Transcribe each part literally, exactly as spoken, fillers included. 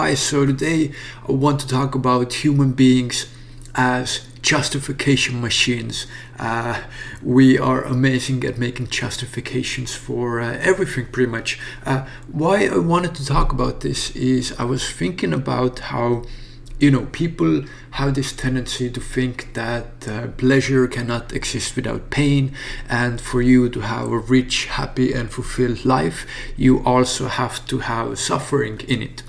Hi, so today I want to talk about human beings as justification machines. Uh, we are amazing at making justifications for uh, everything pretty much. Uh, why I wanted to talk about this is I was thinking about how, you know, people have this tendency to think that uh, pleasure cannot exist without pain, and for you to have a rich, happy and fulfilled life, you also have to have suffering in it.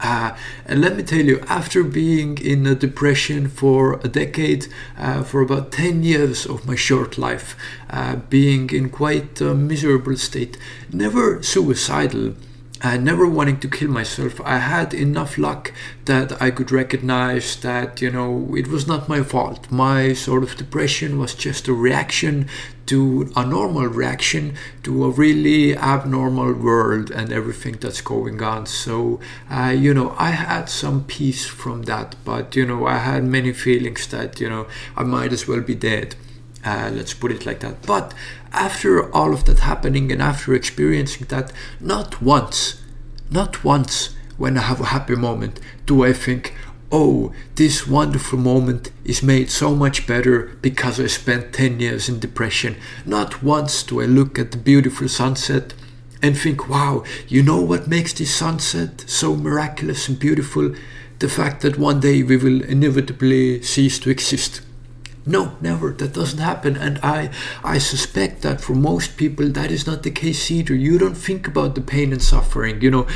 Uh, and let me tell you, after being in a depression for a decade, uh, for about ten years of my short life, uh, being in quite a miserable state, never suicidal, Uh, never wanting to kill myself, I had enough luck that I could recognize that, you know, it was not my fault. My sort of depression was just a reaction to a normal reaction to a really abnormal world and everything that's going on. So, uh, you know, I had some peace from that, but, you know, I had many feelings that, you know, I might as well be dead. Uh, let's put it like that. But after all of that happening and after experiencing that, not once, not once when I have a happy moment do I think, oh, this wonderful moment is made so much better because I spent ten years in depression. Not once do I look at the beautiful sunset and think, wow, you know what makes this sunset so miraculous and beautiful? The fact that one day we will inevitably cease to exist. No, never. That doesn't happen. And I, I suspect that for most people, that is not the case either. You don't think about the pain and suffering, you know,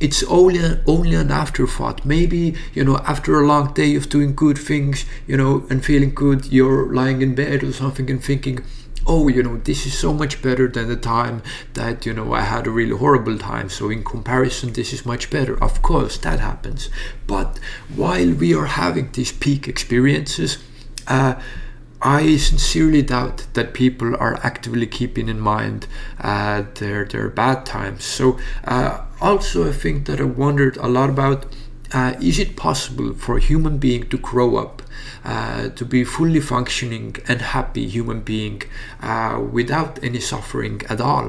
it's only, only an afterthought. Maybe, you know, after a long day of doing good things, you know, and feeling good, you're lying in bed or something and thinking, oh, you know, this is so much better than the time that, you know, I had a really horrible time. So in comparison, this is much better. Of course, that happens. But while we are having these peak experiences, Uh, I sincerely doubt that people are actively keeping in mind uh, their, their bad times. So uh, also I think that I wondered a lot about, uh, is it possible for a human being to grow up, uh, to be fully functioning and happy human being uh, without any suffering at all?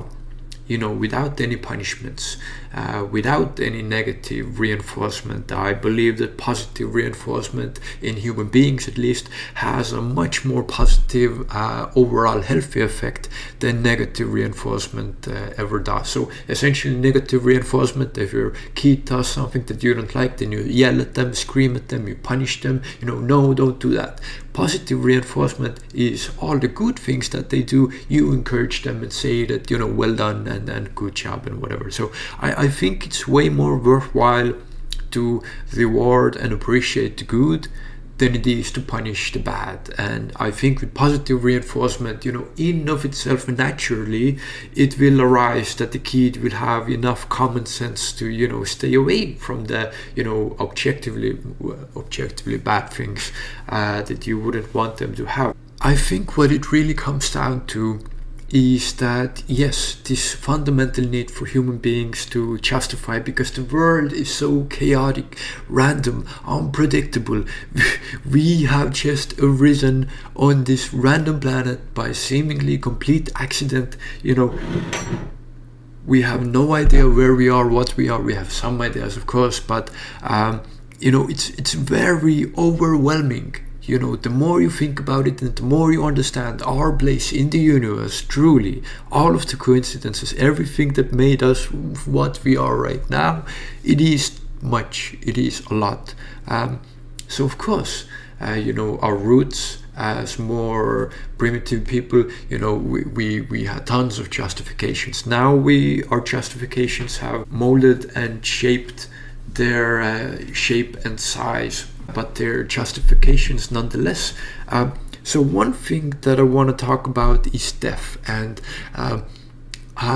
You know, without any punishments, uh, without any negative reinforcement. I believe that positive reinforcement in human beings, at least, has a much more positive, uh, overall healthy effect than negative reinforcement uh, ever does. So essentially negative reinforcement, if your kid does something that you don't like, then you yell at them, scream at them, you punish them, you know, no, don't do that. Positive reinforcement is all the good things that they do, you encourage them and say that, you know, well done and and good job and whatever. So I, I think it's way more worthwhile to reward and appreciate the good than it is to punish the bad. And I think with positive reinforcement, you know, in and of itself naturally, it will arise that the kid will have enough common sense to, you know, stay away from the, you know, objectively, objectively bad things uh, that you wouldn't want them to have. I think what it really comes down to is that, yes, this fundamental need for human beings to justify, because the world is so chaotic, random, unpredictable. We have just arisen on this random planet by seemingly complete accident. You know, we have no idea where we are, what we are. We have some ideas, of course, but um, you know, it's it's very overwhelming. You know, the more you think about it and the more you understand our place in the universe, truly, all of the coincidences, everything that made us what we are right now, it is much, it is a lot. Um, so of course, uh, you know, our roots as more primitive people, you know, we, we, we had tons of justifications. Now we, our justifications have molded and shaped their uh, shape and size, but their justifications nonetheless. Uh, so one thing that I want to talk about is death, and uh,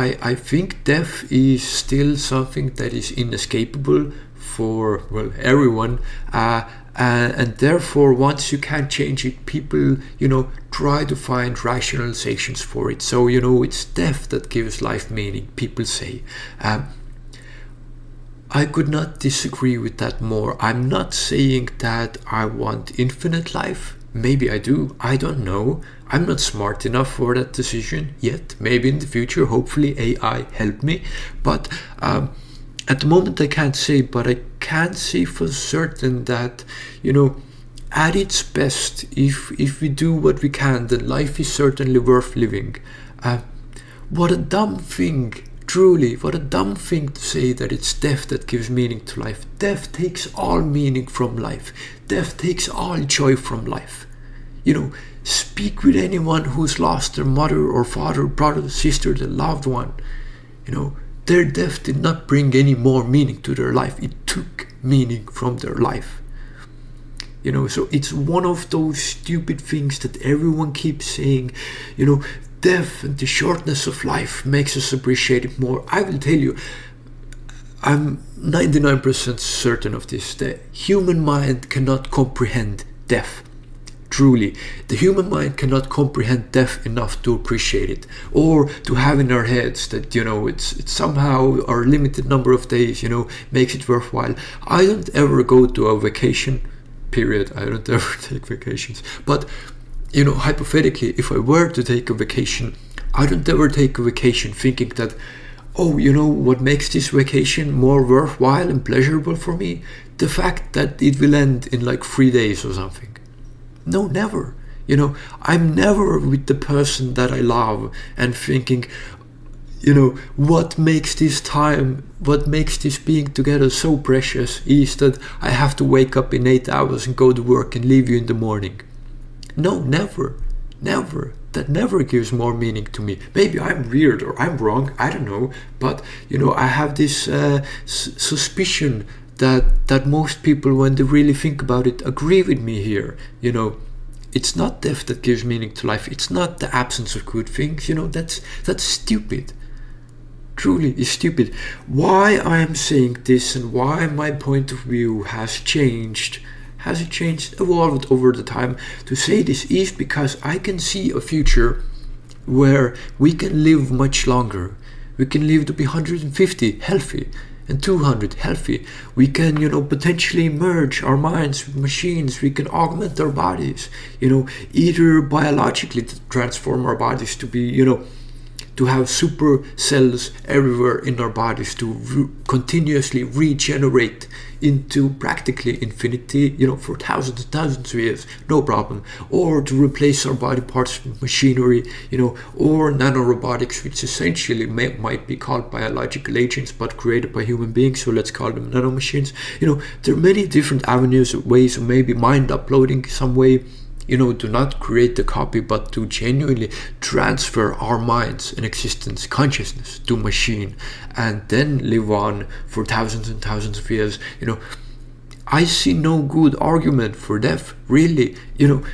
I, I think death is still something that is inescapable for, well, everyone, uh, and, and therefore once you can't change it, people, you know, try to find rationalizations for it. So, you know, it's death that gives life meaning, people say. Um, I could not disagree with that more. I'm not saying that I want infinite life. Maybe I do, I don't know. I'm not smart enough for that decision yet. Maybe in the future, hopefully A I help me. But um, at the moment I can't say, but I can say for certain that, you know, at its best, if if we do what we can, then life is certainly worth living. Uh, what a dumb thing, truly, what a dumb thing to say that it's death that gives meaning to life. Death takes all meaning from life. Death takes all joy from life. You know, speak with anyone who's lost their mother or father, brother, sister, their loved one. You know, their death did not bring any more meaning to their life. It took meaning from their life. You know, so it's one of those stupid things that everyone keeps saying, you know, death and the shortness of life makes us appreciate it more. I will tell you, I'm ninety-nine percent certain of this. The human mind cannot comprehend death. Truly, the human mind cannot comprehend death enough to appreciate it, or to have in our heads that, you know, it's, it's somehow our limited number of days, you know, makes it worthwhile. I don't ever go to a vacation, period. I don't ever take vacations. But, you know, hypothetically, if I were to take a vacation, I don't ever take a vacation thinking that, oh, you know, what makes this vacation more worthwhile and pleasurable for me? The fact that it will end in like three days or something. No, never. You know, I'm never with the person that I love and thinking, you know, what makes this time, what makes this being together so precious is that I have to wake up in eight hours and go to work and leave you in the morning. No, never, never. That never gives more meaning to me. Maybe I'm weird or I'm wrong, I don't know. But, you know, I have this uh, suspicion that, that most people, when they really think about it, agree with me here. You know, it's not death that gives meaning to life. It's not the absence of good things. You know, that's, that's stupid. Truly is stupid. Why I am saying this and why my point of view has changed, has it changed, evolved over the time to say this is because I can see a future where we can live much longer. We can live to be one hundred fifty healthy. And two hundred healthy. We can, you know, potentially merge our minds with machines. We can augment our bodies, you know, either biologically to transform our bodies to be, you know, to have super cells everywhere in our bodies to re continuously regenerate into practically infinity, you know, for thousands and thousands of years, no problem. Or to replace our body parts with machinery, you know, or nanorobotics, which essentially may, might be called biological agents, but created by human beings, so let's call them nanomachines. You know, there are many different avenues, ways, or maybe mind uploading some way, you know, to not create the copy, but to genuinely transfer our minds and existence, consciousness to machine, and then live on for thousands and thousands of years. You know, I see no good argument for death, really. You know,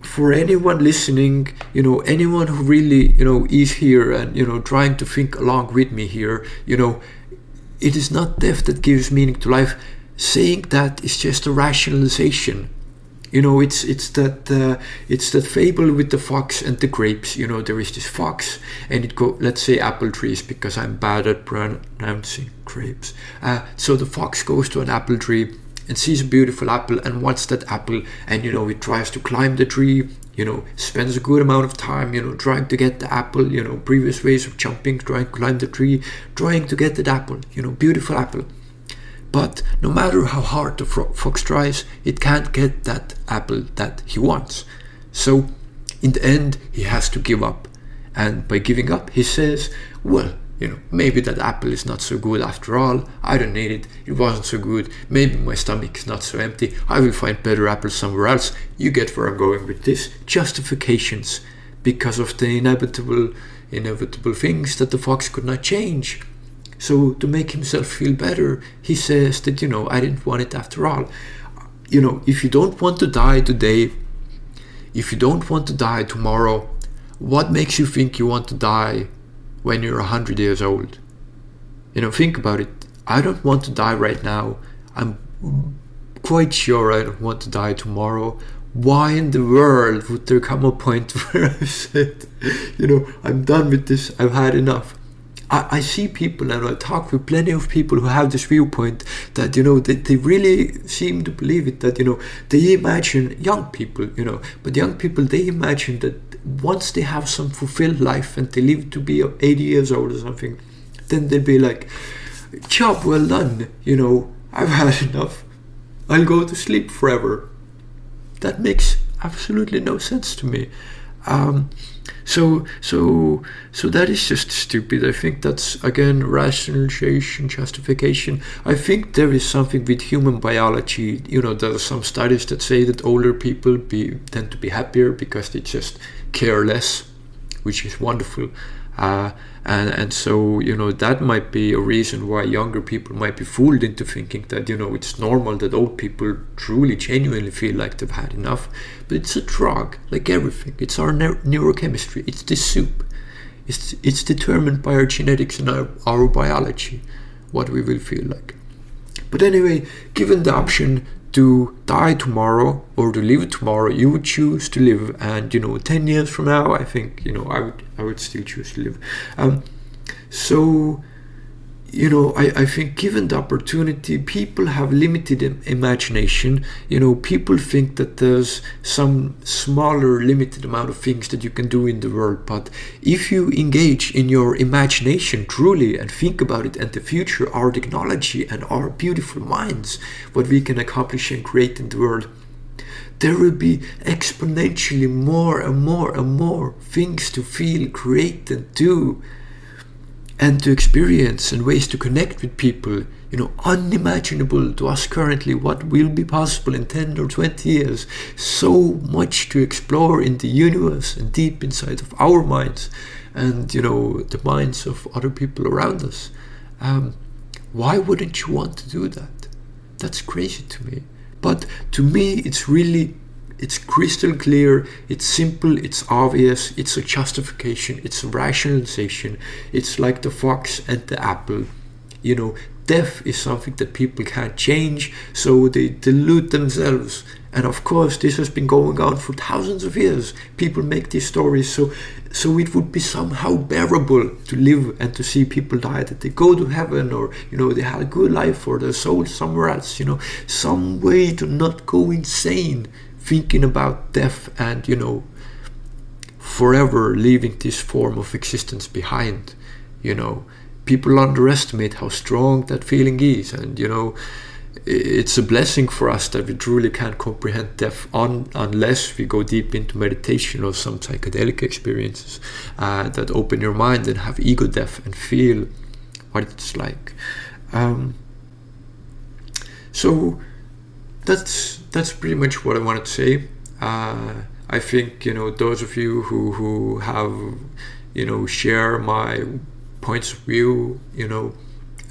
for anyone listening, you know, anyone who really, you know, is here and, you know, trying to think along with me here, you know, it is not death that gives meaning to life. Saying that is just a rationalization. You know, it's it's that uh, it's that fable with the fox and the grapes. You know, there is this fox, and it go. Let's say apple trees, because I'm bad at pronouncing grapes. Uh, so the fox goes to an apple tree and sees a beautiful apple and wants that apple, and you know, it tries to climb the tree. You know, spends a good amount of time, you know, trying to get the apple. You know, previous ways of jumping, trying to climb the tree, trying to get that apple. You know, beautiful apple. But no matter how hard the fox tries, it can't get that apple that he wants. So in the end, he has to give up. And by giving up, he says, well, you know, maybe that apple is not so good after all. I don't need it. It wasn't so good. Maybe my stomach is not so empty. I will find better apples somewhere else. You get where I'm going with this. Justifications because of the inevitable, inevitable things that the fox could not change. So to make himself feel better, he says that, you know, I didn't want it after all. You know, if you don't want to die today, if you don't want to die tomorrow, what makes you think you want to die when you're one hundred years old? You know, think about it. I don't want to die right now. I'm quite sure I don't want to die tomorrow. Why in the world would there come a point where I said, you know, I'm done with this, I've had enough? I see people and I talk with plenty of people who have this viewpoint that, you know, they, they really seem to believe it, that, you know, they imagine young people, you know, but young people, they imagine that once they have some fulfilled life and they live to be eighty years old or something, then they'll be like, job well done, you know, I've had enough. I'll go to sleep forever. That makes absolutely no sense to me. Um, so, so, so that is just stupid. I think that's, again, rationalization, justification. I think there is something with human biology. You know, there are some studies that say that older people be, tend to be happier because they just care less, which is wonderful. Uh, and, and so, you know, that might be a reason why younger people might be fooled into thinking that, you know, it's normal that old people truly, genuinely feel like they've had enough. But it's a drug, like everything. It's our ne neurochemistry. It's the soup. It's, it's determined by our genetics and our, our biology, what we will feel like. But anyway, given the option to die tomorrow or to live tomorrow, you would choose to live. And, you know, ten years from now, I think, you know, I would, I would still choose to live. Um, so, you know, I, I think given the opportunity, people have limited imagination. You know, people think that there's some smaller, limited amount of things that you can do in the world. But if you engage in your imagination truly and think about it and the future, our technology and our beautiful minds, what we can accomplish and create in the world, there will be exponentially more and more and more things to feel, create and do, and to experience, and ways to connect with people, you know, unimaginable to us currently. What will be possible in ten or twenty years? So much to explore in the universe and deep inside of our minds and, you know, the minds of other people around us. Um, why wouldn't you want to do that? That's crazy to me. But to me, it's really, it's crystal clear, it's simple, it's obvious, it's a justification, it's a rationalization. It's like the fox and the apple. You know, death is something that people can't change, so they delude themselves. And of course, this has been going on for thousands of years. People make these stories, so, so it would be somehow bearable to live and to see people die, that they go to heaven, or, you know, they had a good life, or their soul somewhere else, you know, some way to not go insane thinking about death and, you know, forever leaving this form of existence behind. You know, people underestimate how strong that feeling is, and, you know, it's a blessing for us that we truly can't comprehend death on, unless we go deep into meditation or some psychedelic experiences uh, that open your mind and have ego death and feel what it's like. Um, so that's that's pretty much what I wanted to say. Uh, I think, you know, those of you who, who have, you know, share my points of view, you know,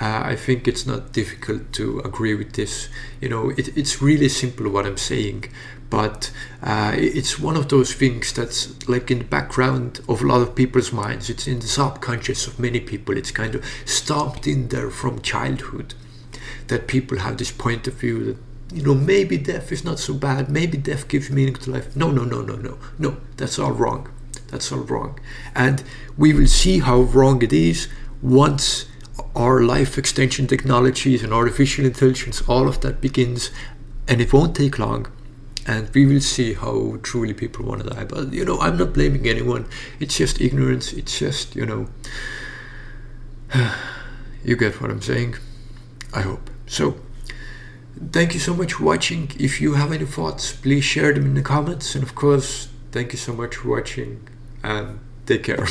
uh, I think it's not difficult to agree with this. You know, it, it's really simple what I'm saying, but uh, it's one of those things that's like in the background of a lot of people's minds. It's in the subconscious of many people. It's kind of stomped in there from childhood, that people have this point of view that, you know, maybe death is not so bad, maybe death gives meaning to life. No, no, no, no, no, no, that's all wrong. That's all wrong. And we will see how wrong it is once our life extension technologies and artificial intelligence, all of that begins, and it won't take long. And we will see how truly people want to die. But, you know, I'm not blaming anyone. It's just ignorance. It's just, you know, you get what I'm saying, I hope. So, thank you so much for watching. If you have any thoughts, please share them in the comments. And of course, thank you so much for watching, and take care.